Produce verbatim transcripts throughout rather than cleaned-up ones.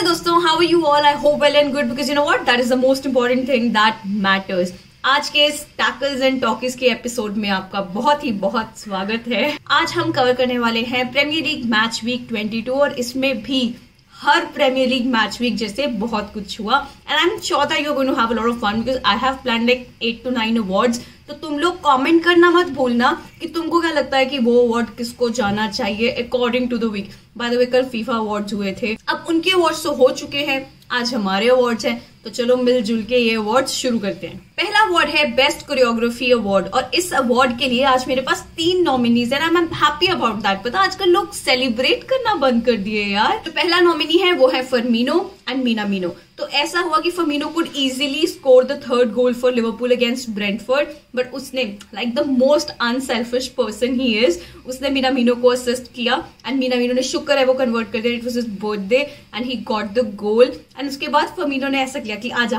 नमस्ते दोस्तों, how are you all? I hope well and good, because you know what, that is the most important thing that matters. आज के इस tackles and talkies के episode में आपका बहुत ही बहुत स्वागत है। आज हम कवर करने वाले हैं प्रीमियर लीग मैच वीक बाईस और इसमें भी हर प्रीमियर लीग मैच वीक जैसे बहुत कुछ हुआ। And I am sure that you are going to have a lot of fun because I have plan like eight to nine awards. तो तुम लोग कमेंट करना मत भूलना कि तुमको क्या लगता है कि वो अवार्ड किसको जाना चाहिए according to the week. By the way, कल फीफा अवार्ड्स हुए थे, अब उनके अवार्ड्स तो हो चुके हैं, आज हमारे अवार्ड्स हैं, तो चलो मिलजुल के ये अवार्ड्स शुरू करते हैं। पहला अवार्ड है बेस्ट कोरियोग्राफी अवार्ड और इस अवार्ड के लिए आज मेरे पास तीन नॉमिनीज है। I am happy about that. पता आजकल लोग सेलिब्रेट करना बंद कर दिए यार। तो पहला नॉमिनी है वो है फर्मिनो एंड मिनामिनो। तो ऐसा हुआ कि Firmino could easily score the third goal for Liverpool against Brentford, but उसने like the most unselfish person he is, उसने मिनामिनो को असिस्ट किया एंड मिनामिनो ने, शुक्र है वो कन्वर्ट कर दिया, it was his birthday and he got the goal. And उसके बाद फर्मिनो ने ऐसा किया कि आजा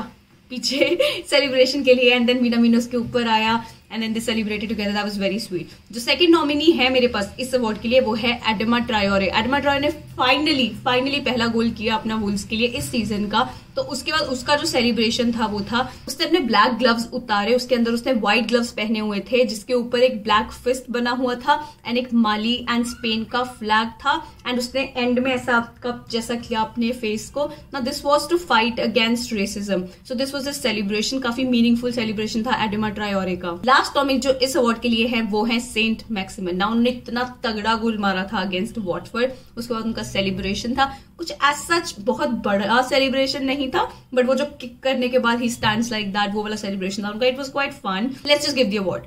पीछे सेलिब्रेशन के लिए, एंड देन मिनामिनो उसके ऊपर आया and then they celebrated together, that was very sweet. जो सेकंड नॉमिनी है मेरे पास इस अवार्ड के लिए वो है एडमा ट्रायोरे। एडमा ट्रायोरे ने फाइनली फाइनली पहला गोल किया अपना वुल्स के लिए इस सीजन का। तो उसके बाद उसका जो सेलिब्रेशन था वो था, उसने अपने ब्लैक ग्लव्स उतारे, उसके अंदर उसने व्हाइट ग्लव्स पहने हुए थे जिसके ऊपर एक ब्लैक फिस्ट बना हुआ था एंड एक माली एंड स्पेन का फ्लैग था, एंड उसने एंड में ऐसा कप जैसा किया अपने फेस को। Now this was to fight against racism, so this was a celebration, काफी मीनिंगफुल सेलिब्रेशन था एडमा ट्रायोरे का। लास्ट टॉपिक जो इस अवार्ड के लिए है वो है सेंट मैक्सिमिन। ना उन्होंने इतना तगड़ा गोल मारा था अगेंस्ट वाटफोर्ड, उसके बाद उनका सेलिब्रेशन था, कुछ एज सच बहुत बड़ा सेलिब्रेशन नहीं था, बट वो जो किक करने के बाद ही स्टैंड्स लाइक दैट, वो वाला सेलिब्रेशन था उनका, it was quite fun. Let's just give the award.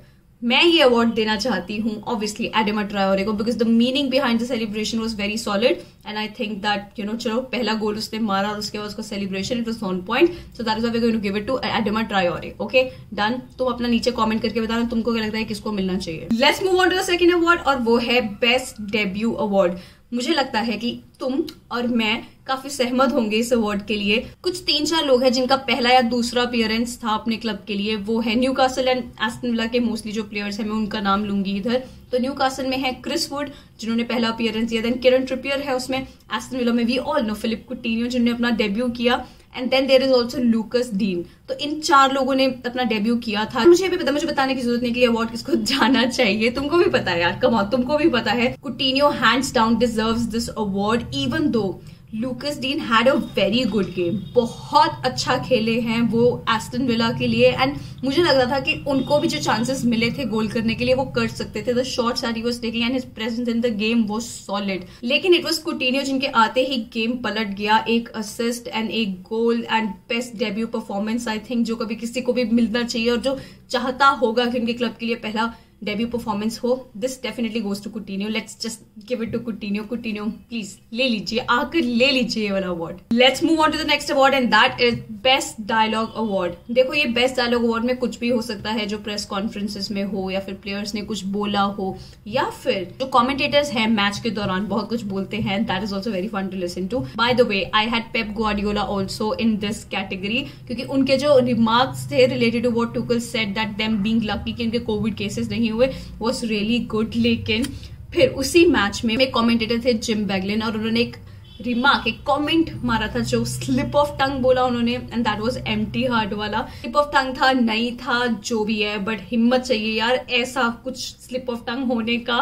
मैं ये अवार्ड देना चाहती हूँ ऑब्वियसली एडमा ट्रायोरे को, because the meaning behind the celebration was very solid and I think that you know, चलो पहला गोल उसने मारा और उसके बाद उसका celebration, it was on point, so that is why we are going to give it to Adama Traore. Okay done. तुम अपना नीचे कमेंट करके बताना तुमको क्या लगता है किसको मिलना चाहिए। Let's move on to the second award और वो है बेस्ट डेब्यू अवार्ड। मुझे लगता है कि तुम और मैं काफी सहमत होंगे इस अवार्ड के लिए। कुछ तीन चार लोग हैं जिनका पहला या दूसरा अपीयरेंस था अपने क्लब के लिए। वो है Newcastle and Aston villa के मोस्टली जो प्लेयर्स हैं, मैं उनका नाम लूंगी इधर। तो न्यू कासल में है क्रिस वुड जिन्होंने पहला अपीयरेंस दिया, देन किरण ट्रिपियर है उसमें। एस्टन विला में we all know Philippe Coutinho जिन्होंने अपना डेब्यू किया, and then there is also Lucas Digne. तो इन चार लोगों ने अपना डेब्यू किया था। मुझे भी पता, मुझे बताने की जरूरत नहीं कि अवार्ड किसको जाना चाहिए, तुमको भी पता है यार, कम ऑन, तुमको भी पता है। Coutinho hands down deserves this award, even though Lucas Digne had a very good game, बहुत अच्छा खेले हैं वो एस्टन विला के लिए, एंड मुझे लग रहा था कि उनको भी जो चांसेस मिले थे गोल करने के लिए वो कर सकते थे। The shots that he was taking and his presence in the game was solid, लेकिन इट वाज कुटीनियो जिनके आते ही गेम पलट गया, एक असिस्ट एंड एक goal and best debut performance I think जो कभी किसी को भी मिलना चाहिए, और जो चाहता होगा कि उनके क्लब के लिए पहला डेब्यू परफॉर्मेंस हो, this definitely goes to Coutinho. Let's just give it to Coutinho. Coutinho please ले लीजिए, आकर ले लीजिए ये वाला award. Let's move on to the next award and that is best dialogue award. देखो, ये बेस्ट डायलॉग अवार्ड में कुछ भी हो सकता है, जो प्रेस कॉन्फ्रेंसेस में हो, या फिर प्लेयर्स ने कुछ बोला हो, या फिर जो कॉमेंटेटर्स हैं मैच के दौरान बहुत कुछ बोलते हैं, that is also very fun to listen to. By the way, I had Pep Guardiola also in this category, क्योंकि उनके जो रिमार्क्स थे related to what Tuchel said that them being lucky कि उनके कोविड केसेस नहीं हुए, was really good. लेकिन फिर उसी मैच में एक कमेंटेटर थे जिम बैगलिन और उन्होंने एक रिमार्क, एक कमेंट मारा था जो स्लिप ऑफ टंग बोला उन्होंने, and that was empty heart वाला। स्लिप ऑफ टंग था नहीं था जो भी है, बट हिम्मत चाहिए यार ऐसा कुछ स्लिप ऑफ टंग होने का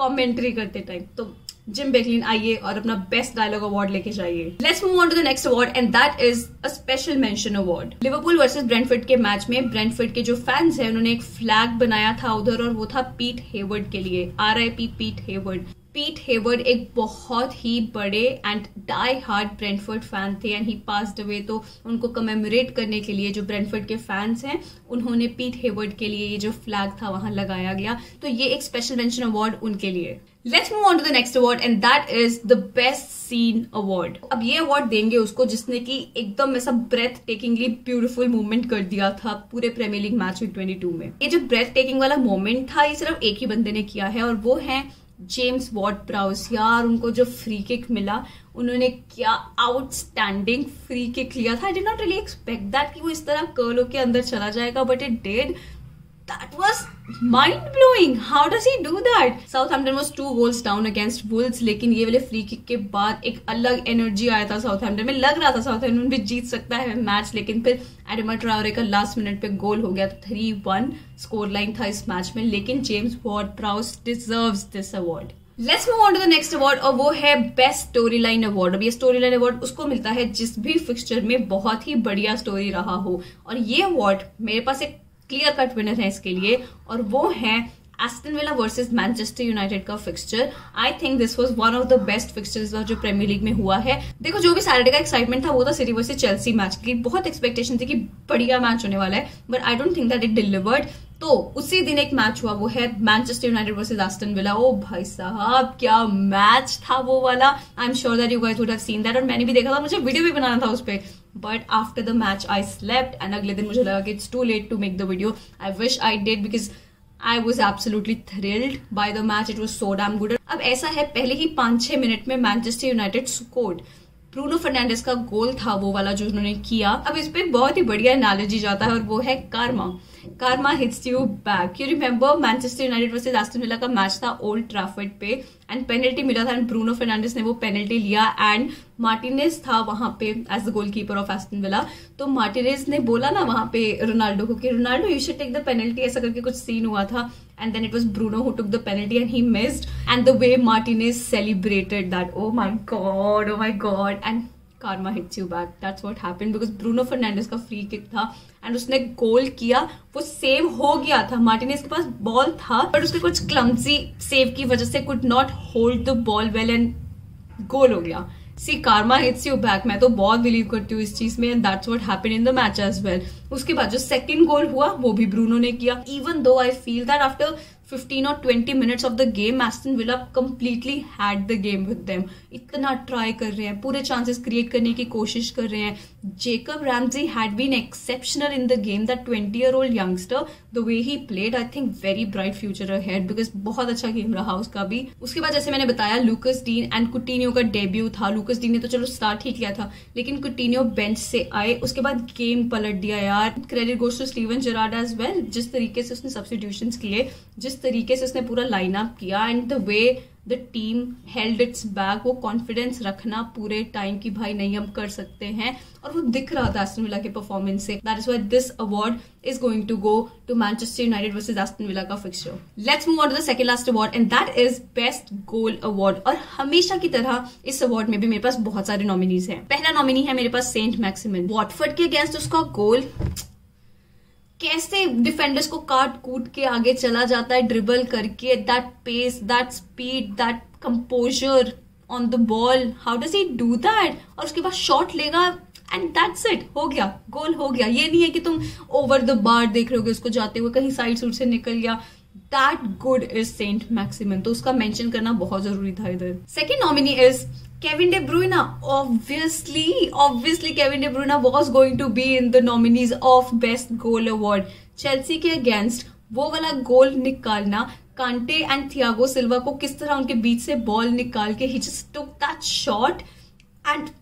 कमेंट्री करते टाइम। तो जिम बैगलिन आइए और अपना बेस्ट डायलॉग अवार्ड लेके जाइए। Let's move on to the next award and that is a special mention award. Liverpool versus Brentford के मैच में ब्रेंटफोर्ड के जो फैंस हैं उन्होंने एक फ्लैग बनाया था उधर, और वो था पीट हेवर्ड के लिए। आरआईपी पीट हेवर्ड। पीट हेवर्ड एक बहुत ही बड़े and die hard Brentford fan थे एंड ही पास्ड अवे, तो उनको कमेमोरेट करने के लिए जो ब्रेंटफोर्ड के फैंस हैं उन्होंने पीट हेवर्ड के लिए ये जो फ्लैग था वहां लगाया गया, तो ये एक स्पेशल मेंशन अवार्ड उनके लिए। Let's move on to the next award and that is the best scene award. अब ये अवार्ड देंगे उसको जिसने की एकदम ऐसा ब्रेथ टेकिंगली ब्यूटीफुल मूवमेंट कर दिया था पूरे प्रीमियर लीग मैच वीक बाईस में। ये जो ब्रेथ टेकिंग वाला मोमेंट था ये सिर्फ एक ही बंदे ने किया है और वो है जेम्स वॉर्ड प्राउस। यार उनको जो फ्री किक मिला, उन्होंने क्या आउटस्टैंडिंग फ्री किक लिया था। I did not really expect that कि वो इस तरह कर्ल होके अंदर चला जाएगा, but it did. That was mind-blowing. How does he do that? Southampton was two goals down against Wolves, लेकिन ये वाले फ्री किक के बाद एक अलग एनर्जी आया था साउथहैम्पटन में. लग रहा था साउथहैम्पटन भी जीत सकता है मैच, लेकिन फिर एडमा ट्राओरे का लास्ट मिनट पे गोल हो गया. थ्री वन स्कोर लाइन था इस मैच में, लेकिन James ward प्राउस deserves this award. Let's move on to the next award, और वो है बेस्ट स्टोरी लाइन अवार्ड. अब ये स्टोरी लाइन अवार्ड उसको मिलता है जिस भी फिक्स्चर में बहुत ही बढ़िया स्टोरी रहा हो, और ये अवार्ड मेरे पास एक क्लियर कट विनर है इसके लिए, और वो है Aston Villa versus Manchester United का fixture. I think this was one of the best fixtures जो प्रीमियर लीग में हुआ है. देखो, जो भी सैटरडे का एक्साइटमेंट था वो था सिटी वर्सेस चेल्सी मैच की. बहुत एक्सपेक्टेशन थी कि बढ़िया मैच होने वाला है, but I don't think that it delivered. तो उसी दिन एक मैच हुआ, वो है Manchester United versus Aston Villa. ओ भाई साहब, क्या मैच था वो वाला. I am sure that you guys would have seen that, और मैंने भी देखा था, मुझे वीडियो भी बनाना था उस पर. But after the match I slept, and अगले दिन मुझे लगा कि it's too late to make the video. I wish I did, because I was absolutely thrilled by the match. It was so damn good. अब ऐसा है, पहले ही पाँच छः मिनट में Manchester United scored. Bruno Fernandes का गोल था वो वाला जो उन्होंने किया. अब इस पर बहुत ही बढ़िया एनालॉजी जाता है, और वो है कारमा. कारमा hits you back. You remember Manchester United versus Aston Villa का मैच था ओल्ड ट्रैफर्ड पे, एंड पेनल्टी मिला था, एंड ब्रूनो फर्नांडिस ने वो पेनल्टी लिया, एंड मार्टिनेज था वहां पे as the goalkeeper of Aston Villa. तो मार्टिनेज ने बोला ना वहां पे रोनाल्डो को कि Ronaldo you should take the penalty, ऐसा करके कुछ सीन हुआ था. And then it was Bruno who took the penalty and he missed. And the way Martinez celebrated that, oh my god, oh my god. And karma hits you back. That's what happened, because Bruno Fernandes का free kick था and उसने गोल किया. वो save हो गया था. Martinez के पास ball था, बट उसके कुछ clumsy सेव की वजह से could not hold the ball well and गोल हो गया. सी कारमा हिट्स यू बैक. मैं तो बहुत बिलीव करती हूँ इस चीज में, and that's what happened in the match as well. उसके बाद जो सेकंड गोल हुआ वो भी ब्रूनो ने किया. Even though I feel that after fifteen or twenty minutes of the game Aston Villa completely had the game with them. इतना try कर रहे हैं, पूरे चांसेस क्रिएट करने की कोशिश कर रहे हैं. Jacob Ramsey had been exceptional in the game. That twenty year old youngster, the way he played, I think very bright future ahead, because बहुत अच्छा गेम रहा उसका भी. उसके बाद जैसे मैंने बताया, लुकस डीन एंड कुटिन्यो का डेब्यू था. लुकस डीन ने तो चलो स्टार्ट ही किया था, लेकिन कुटिन्यो बेंच से आए, उसके बाद गेम पलट दिया यार. Credit goes to Steven Gerrard as well, जिस तरीके से उसने सब्स्टिट्यूशंस किए, जिस तरीके से उसने पूरा लाइनअप किया, and the way the team held its back. वो कॉन्फिडेंस रखना पूरे टाइम की, भाई नहीं हम कर सकते हैं, और वो दिख रहा था एस्टन विला के परफॉर्मेंस से. That is why this award is going to go to Manchester United versus Aston Villa का fixture. Let's move on to the second last award, and that is best goal award. और हमेशा की तरह इस award में भी मेरे पास बहुत सारे नॉमिनीज हैं. पहला नॉमिनी है मेरे पास सेंट मैक्सिमिन. वॉटफर्ड के अगेंस्ट उसका गोल, कैसे डिफेंडर्स को काट कूट के आगे चला जाता है ड्रिबल करके. That pace, that speed, that composure on the ball, how does he do that. और उसके बाद शॉट लेगा एंड दैट्स इट, हो गया, गोल हो गया. ये नहीं है कि तुम ओवर द बार देख रहे हो उसको जाते हुए, कहीं साइड सूट से निकल गया. That good is Saint Maximin, तो उसका मेंशन करना बहुत जरूरी था इधर. Second nominee is Kevin De Bruyne. Obviously, obviously Kevin De Bruyne was going to be in the nominees of Best Goal Award. Chelsea के against वो वाला गोल निकालना, कांटे एंड थियागो सिल्वा को किस तरह उनके बीच से बॉल निकाल के, he just took that shot and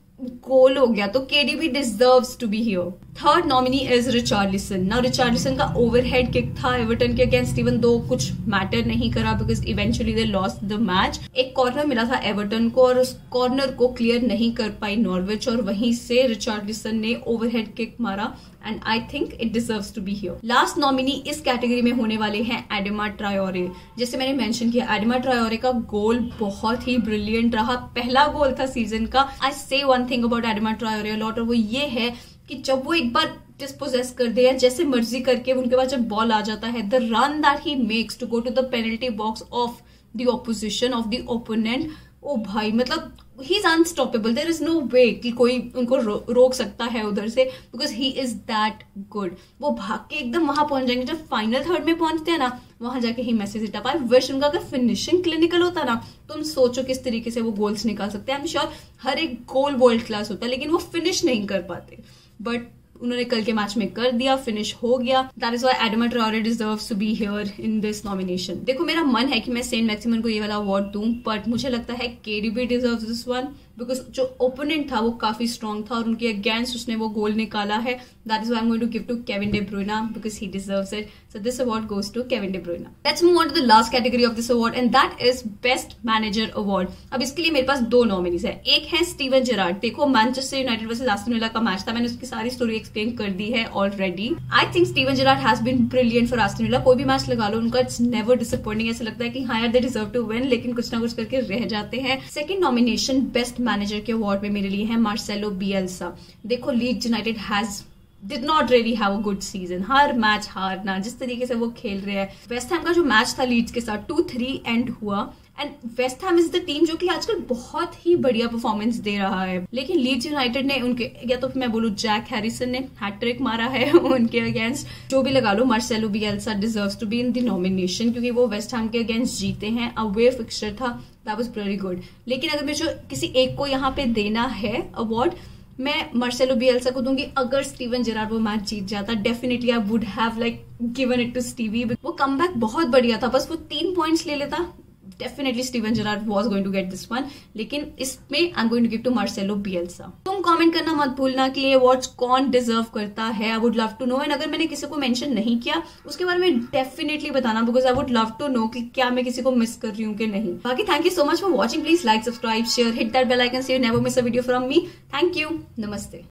गोल हो गया. तो K D B deserves to be here. Third nominee is Richarlison. ना रिचार्लिसन का ओवरहेड किक था एवर्टन के अगेंस्ट, इवन दो कुछ मैटर नहीं करा because eventually they lost the match. एक कॉर्नर मिला था एवर्टन को, और उस कॉर्नर को क्लियर नहीं कर पाई नॉर्विच, और वहीं से रिचार्लिसन ने ओवरहेड किक मारा, and I think it deserves to be here. Last nominee इस कैटेगरी में होने वाले हैं एडमा ट्राओरे. जैसे मैंने मेंशन किया, एडमा ट्राओरे का गोल बहुत ही ब्रिलियंट रहा. पहला गोल था सीजन का. I say one thing about Adama Traore lot, और वो ये है कि जब वो एक बार डिस्पोजेस कर दे या जैसे मर्जी करके उनके पास जब बॉल आ जाता है, the run that he makes to go to the penalty box of the opposition, of the opponent. ओ भाई, मतलब he is unstoppable. There is no way कि कोई उनको रो, रोक सकता है उधर से, because he is that good. वो भाग के एकदम वहां पहुंच जाएंगे. जब फाइनल थर्ड में पहुंचते हैं ना, वहां जाके ही message hit up. I wish उनका अगर फिनिशिंग क्लिनिकल होता ना, तुम सोचो किस तरीके से वो गोल्स निकाल सकते हैं. आई एम श्योर हर एक गोल वर्ल्ड क्लास होता है, लेकिन वो फिनिश नहीं कर पाते, बट उन्होंने कल के मैच में कर दिया, फिनिश हो गया. That is why Adama Traore deserves to be here in this nomination. देखो, मेरा मन है कि मैं सेंट मैक्सिमन को ये वाला अवार्ड दूं, बट मुझे लगता है KDB deserves this one, because जो ओपोनेंट था वो काफी स्ट्रांग था और उनके अगेंस्ट उसने वो गोल निकाला है. That is why I am going to give to Kevin De Bruyne because he deserves it. So this award goes to Kevin De Bruyne. Let's move on to the last category of this award and that is best manager award. अब इसके लिए मेरे पास दो nominees है. एक है Steven Gerrard. देखो Manchester United versus Aston Villa का मैच था, मैंने उसकी सारी स्टोरी एक्सप्लेन कर दी है already. I think Steven Gerrard has been brilliant for Aston Villa. कोई भी मैच लगा लो उनका इट्स नेवर डिसअपॉइंटिंग. ऐसा लगता है कि हाँ यार दे डिजर्व टू विन, लेकिन कुछ ना कुछ करके रह जाते हैं. सेकंड नॉमिनेशन बेस्ट मैनेजर के अवार्ड में मेरे लिए है मार्सेलो बियल्सा. देखो Leeds United has did not really have a good season. हर मैच हारना, जिस तरीके से वो खेल रहे हैं. वेस्ट हैम का जो मैच था लीड्स के साथ टू थ्री एंड हुआ and West Ham is the team जो कि आजकल बहुत ही बढ़िया परफॉर्मेंस दे रहा है, लेकिन लीड्स यूनाइटेड ने उनके या तो मैं बोलूं जैक हैरिसन ने हैट्रिक मारा है उनके अगेंस्ट. जो भी लगा लो Marcelo Bielsa deserves to be in the nomination क्योंकि वो वेस्ट हैम के अगेंस्ट जीते हैं. अवे फिक्सचर था, दैट वाज वेरी गुड. लेकिन अगर मुझे किसी एक को यहाँ पे देना है अवार्ड, मैं मार्सेलो बियल्सा को दूंगी. अगर स्टीवन जेरार्ड वो मैच जीत जाता definitely I would have like given it to Stevie. वो कमबैक बहुत बढ़िया था, बस वो तीन पॉइंट्स ले लेता definitely Steven Gerrard was going to get this one. लेकिन इसमें I am going to give to Marcelo Bielsa. तुम कमेंट करना मत भूलना कि ये अवार्ड्स कौन डिजर्व करता है. I would love to know. And अगर मैंने किसी को मेंशन नहीं किया उसके बारे में डेफिनेटली बताना because I would love to know कि क्या मैं किसी को मिस कर रही हूँ कि नहीं. बाकी thank you so much for watching. Please like, subscribe, share, hit that bell icon so you never miss a video from me. Thank you. नमस्ते.